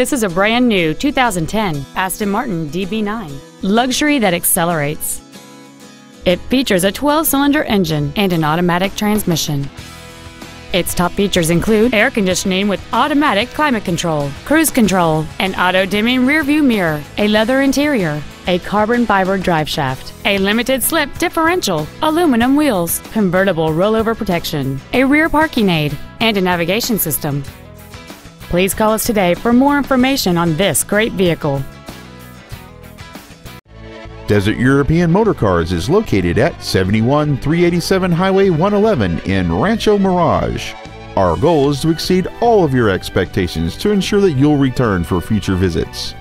This is a brand new 2010 Aston Martin DB9, luxury that accelerates. It features a 12-cylinder engine and an automatic transmission. Its top features include air conditioning with automatic climate control, cruise control, an auto-dimming rearview mirror, a leather interior, a carbon fiber driveshaft, a limited-slip differential, aluminum wheels, convertible rollover protection, a rear parking aid, and a navigation system. Please call us today for more information on this great vehicle. Desert European Motorcars is located at 71387 Highway 111 in Rancho Mirage. Our goal is to exceed all of your expectations to ensure that you'll return for future visits.